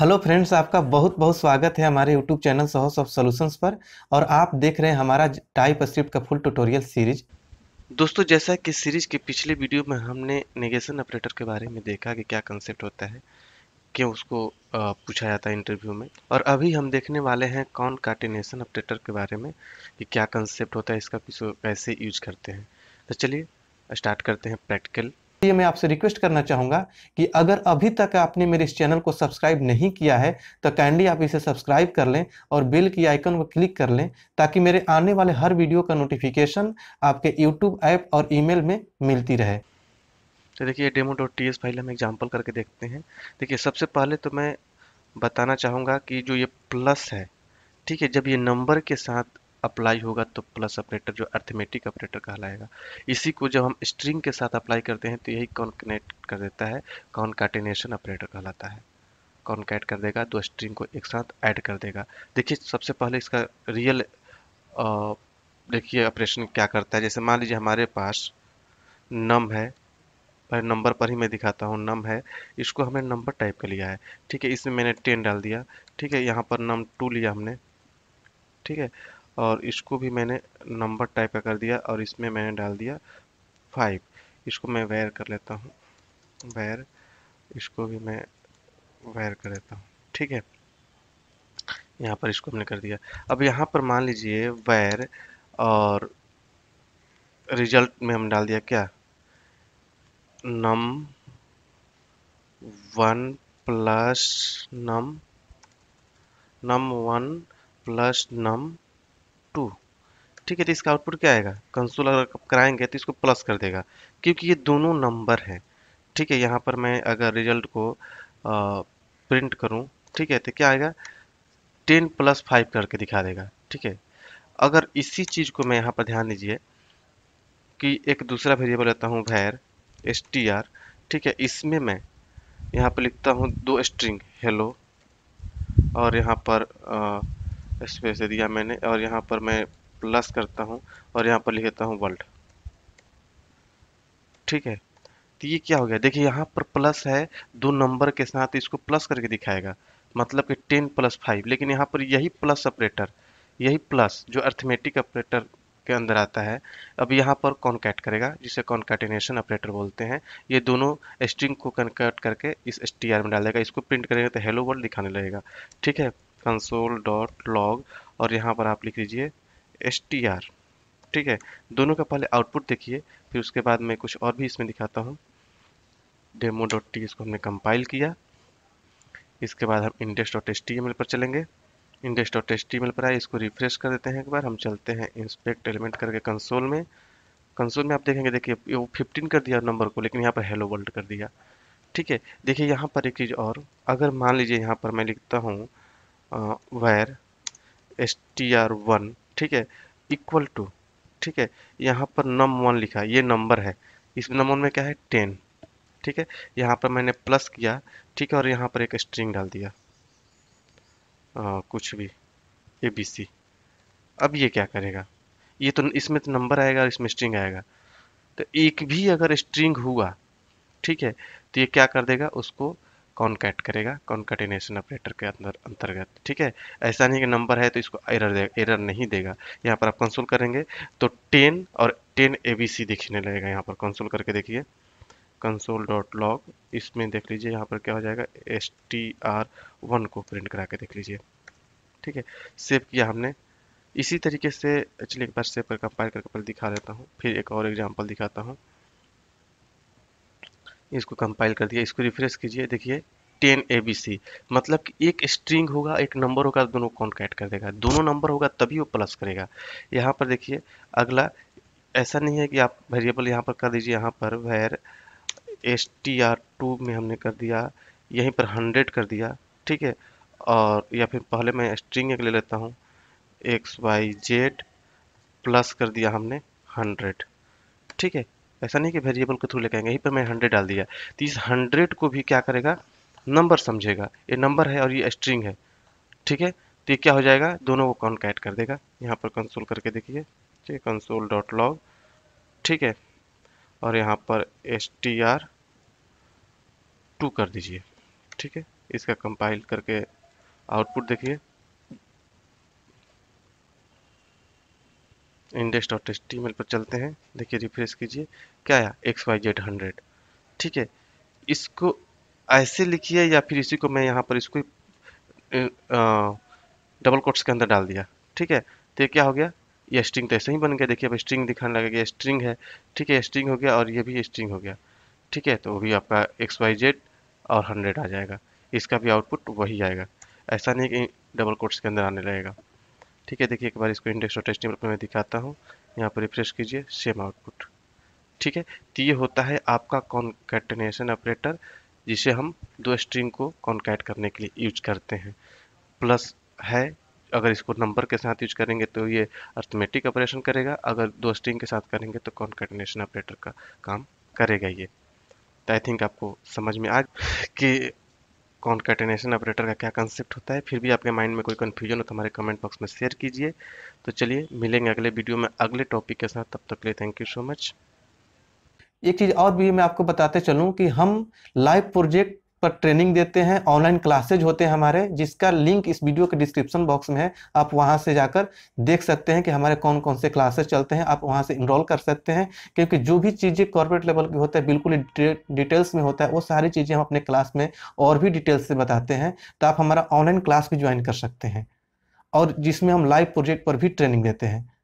Hello friends, आपका बहुत बहुत स्वागत है हमारे YouTube चैनल साहोसॉफ्ट सॉल्यूशंस पर और आप देख रहे हैं हमारा टाइपस्क्रिप्ट का फुल ट्यूटोरियल सीरीज। दोस्तों, जैसा कि सीरीज के पिछले वीडियो में हमने नेगेशन ऑपरेटर के बारे में देखा कि क्या कंसेप्ट होता है, क्यों उसको पूछा जाता है इंटरव्यू में, और अभी हम देखने वाले हैं कॉनकाटेनेशन ऑपरेटर के बारे में कि क्या कंसेप्ट होता है, इसका कैसे यूज करते हैं। तो चलिए स्टार्ट करते हैं प्रैक्टिकल। ये मैं आपसे रिक्वेस्ट करना चाहूँगा कि अगर अभी तक आपने मेरे इस चैनल को सब्सक्राइब नहीं किया है तो काइंडली आप इसे सब्सक्राइब कर लें और बेल की आइकन को क्लिक कर लें ताकि मेरे आने वाले हर वीडियो का नोटिफिकेशन आपके YouTube ऐप और ईमेल में मिलती रहे। तो देखिए, demo.ts फाइल हम एग्जाम्पल करके देखते हैं। देखिए, सबसे पहले तो मैं बताना चाहूँगा कि जो ये प्लस है, ठीक है, जब ये नंबर के साथ अप्लाई होगा तो प्लस ऑपरेटर जो अर्थमेटिक ऑपरेटर कहलाएगा, इसी को जब हम स्ट्रिंग के साथ अप्लाई करते हैं तो यही कॉनकनेक्ट कर देता है, कॉनकाटेनेशन ऑपरेटर कहलाता है। कॉनकैट कर देगा, दो स्ट्रिंग को एक साथ ऐड कर देगा। देखिए, सबसे पहले इसका रियल देखिए ऑपरेशन क्या करता है। जैसे मान लीजिए हमारे पास नम है, पर नंबर पर ही मैं दिखाता हूँ, नम है, इसको हमने नंबर टाइप का लिया है, ठीक है, इसमें मैंने 10 डाल दिया, ठीक है, यहाँ पर नम 2 लिया हमने, ठीक है, और इसको भी मैंने नंबर टाइप का कर दिया और इसमें मैंने डाल दिया 5। इसको मैं वेयर कर लेता हूँ, वेयर, इसको भी मैं वेयर कर लेता हूँ, ठीक है, यहाँ पर इसको हमने कर दिया। अब यहाँ पर मान लीजिए वेयर और रिजल्ट में हम डाल दिया क्या, num1 plus num1 plus num2, ठीक है। तो इसका आउटपुट क्या आएगा, कंसोल अगर कराएंगे तो इसको प्लस कर देगा क्योंकि ये दोनों नंबर हैं, ठीक है। यहाँ पर मैं अगर रिजल्ट को प्रिंट करूँ, ठीक है, तो क्या आएगा, 10 प्लस 5 करके दिखा देगा, ठीक है। अगर इसी चीज़ को मैं यहाँ पर ध्यान दीजिए कि एक दूसरा वेरिएबल लेता हूँ var str, ठीक है, इसमें मैं यहाँ पर लिखता हूँ 2 स्ट्रिंग हेलो और यहाँ पर स्पेस दे दिया मैंने और यहाँ पर मैं प्लस करता हूँ और यहाँ पर लिख देता हूँ वर्ल्ड, ठीक है। तो ये क्या हो गया, देखिए यहाँ पर प्लस है, दो नंबर के साथ इसको प्लस करके दिखाएगा, मतलब कि 10 प्लस 5। लेकिन यहाँ पर यही प्लस ऑपरेटर, यही प्लस जो अर्थमेटिक ऑपरेटर के अंदर आता है, अब यहाँ पर कॉनकैट करेगा, जिसे कॉनकैटिनेशन ऑपरेटर बोलते हैं। ये दोनों स्ट्रिंग को कॉनकैट करके इस str में डालेगा, इसको प्रिंट करेगा तो हेलो वर्ल्ड दिखाने लगेगा, ठीक है। console.log और यहाँ पर आप लिख दीजिए str, ठीक है। दोनों का पहले आउटपुट देखिए, फिर उसके बाद मैं कुछ और भी इसमें दिखाता हूँ। demo.t इसको हमने कंपाइल किया, इसके बाद हम index.html पर चलेंगे। index.html पर आए, इसको रिफ्रेश कर देते हैं एक बार। हम चलते हैं इंस्पेक्ट एलिमेंट करके कंसोल में। कंसोल में आप देखेंगे, देखिए वो 15 कर दिया नंबर को, लेकिन यहाँ पर हेलो वर्ल्ड कर दिया, ठीक है। देखिए यहाँ पर एक चीज़ और, अगर मान लीजिए यहाँ पर मैं लिखता हूँ वायर str1, ठीक है, इक्वल टू, ठीक है, यहाँ पर num1 लिखा, ये नंबर है, इस num1 में क्या है 10, ठीक है। यहाँ पर मैंने प्लस किया, ठीक है, और यहाँ पर एक स्ट्रिंग डाल दिया, कुछ भी abc। अब ये क्या करेगा, ये तो इसमें तो नंबर आएगा और इसमें स्ट्रिंग आएगा, तो एक भी अगर स्ट्रिंग हुआ, ठीक है, तो ये क्या कर देगा, उसको कॉनकैट करेगा, कॉनकैटिनेशन ऑपरेटर के अंदर अंतर्गत, ठीक है। ऐसा नहीं कि नंबर है तो इसको एरर देगा, एरर नहीं देगा। यहाँ पर आप कंसोल करेंगे तो 10 और 10 abc दिखने लगेगा। यहाँ पर कंसोल करके देखिए, console.log, इसमें देख लीजिए यहाँ पर क्या हो जाएगा, str1 को प्रिंट करा के देख लीजिए, ठीक है। सेव किया हमने इसी तरीके से। चलिए एक बार सेव पर कंपाइल करके पहले दिखा देता हूँ, फिर एक और एग्जाम्पल दिखाता हूँ। इसको कंपाइल कर दिया, इसको रिफ्रेश कीजिए, देखिए 10 abc, मतलब कि एक स्ट्रिंग होगा, एक नंबर होगा, दोनों कॉनकैट कर देगा, दोनों नंबर होगा तभी वो प्लस करेगा। यहाँ पर देखिए अगला, ऐसा नहीं है कि आप वेरिएबल यहाँ पर कर दीजिए, यहाँ पर वेर str2 में हमने कर दिया, यहीं पर 100 कर दिया, ठीक है, और या फिर पहले मैं स्ट्रिंग एक ले लेता हूँ xyz, प्लस कर दिया हमने 100, ठीक है। ऐसा नहीं कि वेरिएबल के थ्रू लेके आएंगे, यहीं पर मैं 100 डाल दिया, तो इस 100 को भी क्या करेगा, नंबर समझेगा, ये नंबर है और ये स्ट्रिंग है, ठीक है। तो ये क्या हो जाएगा, दोनों को कॉनकैट कर देगा। यहाँ पर कंसोल करके देखिए, ठीक है, console.log, ठीक है, और यहाँ पर str2 कर दीजिए, ठीक है। इसका कंपाइल करके आउटपुट देखिए। index.html पर चलते हैं, देखिए रिफ्रेश कीजिए, क्या आया xyz 100। ठीक है, इसको ऐसे लिखिए या फिर इसी को मैं यहाँ पर इसको डबल कोट्स के अंदर डाल दिया। ठीक है, तो ये क्या हो गया, ये स्ट्रिंग तो ऐसे ही बन गया। देखिए अब स्ट्रिंग दिखाने लगेगा, स्ट्रिंग है। ठीक है, स्ट्रिंग हो गया और ये भी स्ट्रिंग हो गया। ठीक है, तो वो भी आपका xyz और 100 आ जाएगा, इसका भी आउटपुट वही आएगा, ऐसा नहीं कि डबल कोट्स के अंदर आने लगेगा। ठीक है, देखिए एक बार इसको index.html पर मैं दिखाता हूँ, यहाँ पर रिफ्रेश कीजिए, सेम आउटपुट। ठीक है, तो ये होता है आपका कॉन्कैटिनेशन ऑपरेटर, जिसे हम दो स्ट्रिंग को कॉन्कैट करने के लिए यूज करते हैं। प्लस है, अगर इसको नंबर के साथ यूज करेंगे तो ये अर्थमेटिक ऑपरेशन करेगा, अगर दो स्ट्रिंग के साथ करेंगे तो कॉन्कैटिनेशन ऑपरेटर का काम करेगा ये। तो आई थिंक आपको समझ में आ कि कॉन्कैटिनेशन ऑपरेटर का क्या कंसेप्ट होता है। फिर भी आपके माइंड में कोई कन्फ्यूजन हो तो हमारे कमेंट बॉक्स में शेयर कीजिए। तो चलिए मिलेंगे अगले वीडियो में अगले टॉपिक के साथ, तब तक के लिए थैंक यू सो मच। एक चीज़ और भी मैं आपको बताते चलूं कि हम लाइव प्रोजेक्ट पर ट्रेनिंग देते हैं, ऑनलाइन क्लासेज होते हैं हमारे, जिसका लिंक इस वीडियो के डिस्क्रिप्शन बॉक्स में है। आप वहां से जाकर देख सकते हैं कि हमारे कौन कौन से क्लासेज चलते हैं, आप वहां से इनरोल कर सकते हैं, क्योंकि जो भी चीज़ें कॉर्पोरेट लेवल की होता है बिल्कुल डिटेल्स में होता है, वो सारी चीज़ें हम अपने क्लास में और भी डिटेल्स से बताते हैं। तो आप हमारा ऑनलाइन क्लास भी ज्वाइन कर सकते हैं और जिसमें हम लाइव प्रोजेक्ट पर भी ट्रेनिंग देते हैं।